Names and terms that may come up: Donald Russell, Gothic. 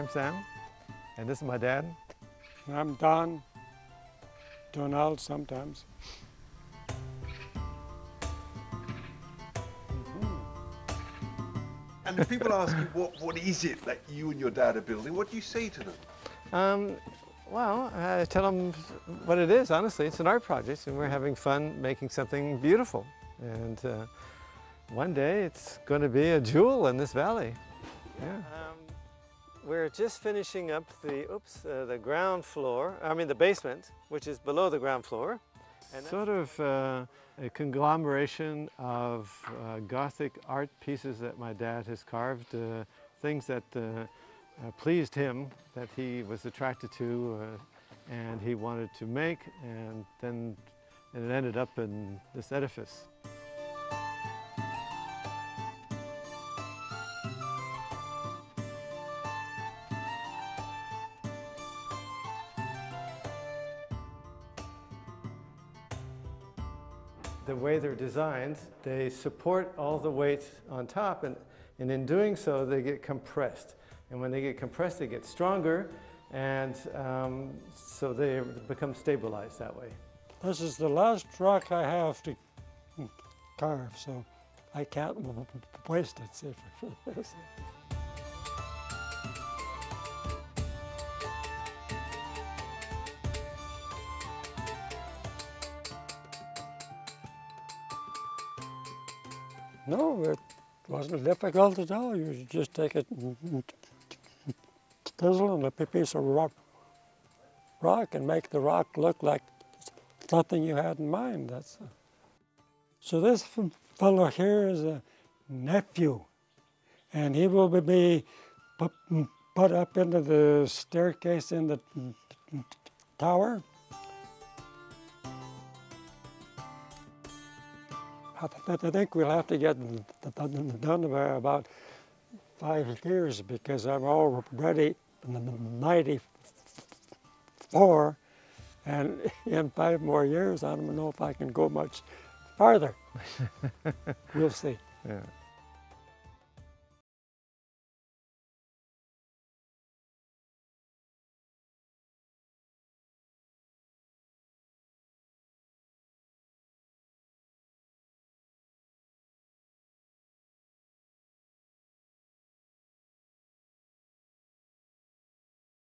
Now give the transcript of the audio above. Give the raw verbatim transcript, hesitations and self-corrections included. I'm Sam, and this is my dad. I'm Don, Donald sometimes. And if people ask you, what, what is it that you and your dad are building, what do you say to them? Um, well, I tell them what it is, honestly. It's an art project, and we're having fun making something beautiful. And uh, one day, it's going to be a jewel in this valley. Yeah. Um, we're just finishing up the, oops, uh, the ground floor, I mean the basement, which is below the ground floor. And sort of uh, a conglomeration of uh, Gothic art pieces that my dad has carved, uh, things that uh, uh, pleased him, that he was attracted to uh, and he wanted to make, and then it ended up in this edifice. The way they're designed, they support all the weight on top, and, and in doing so, they get compressed. And when they get compressed, they get stronger, and um, so they become stabilized that way. This is the last rock I have to carve, so I can't waste it. No, it wasn't difficult at all. You just take a chisel and a piece of rock, rock and make the rock look like something you had in mind. That's uh. So this fellow here is a nephew, and he will be put up into the staircase in the tower. I think we'll have to get done by about five years, because I'm already ninety-four, and in five more years I don't know if I can go much farther. We'll see. Yeah.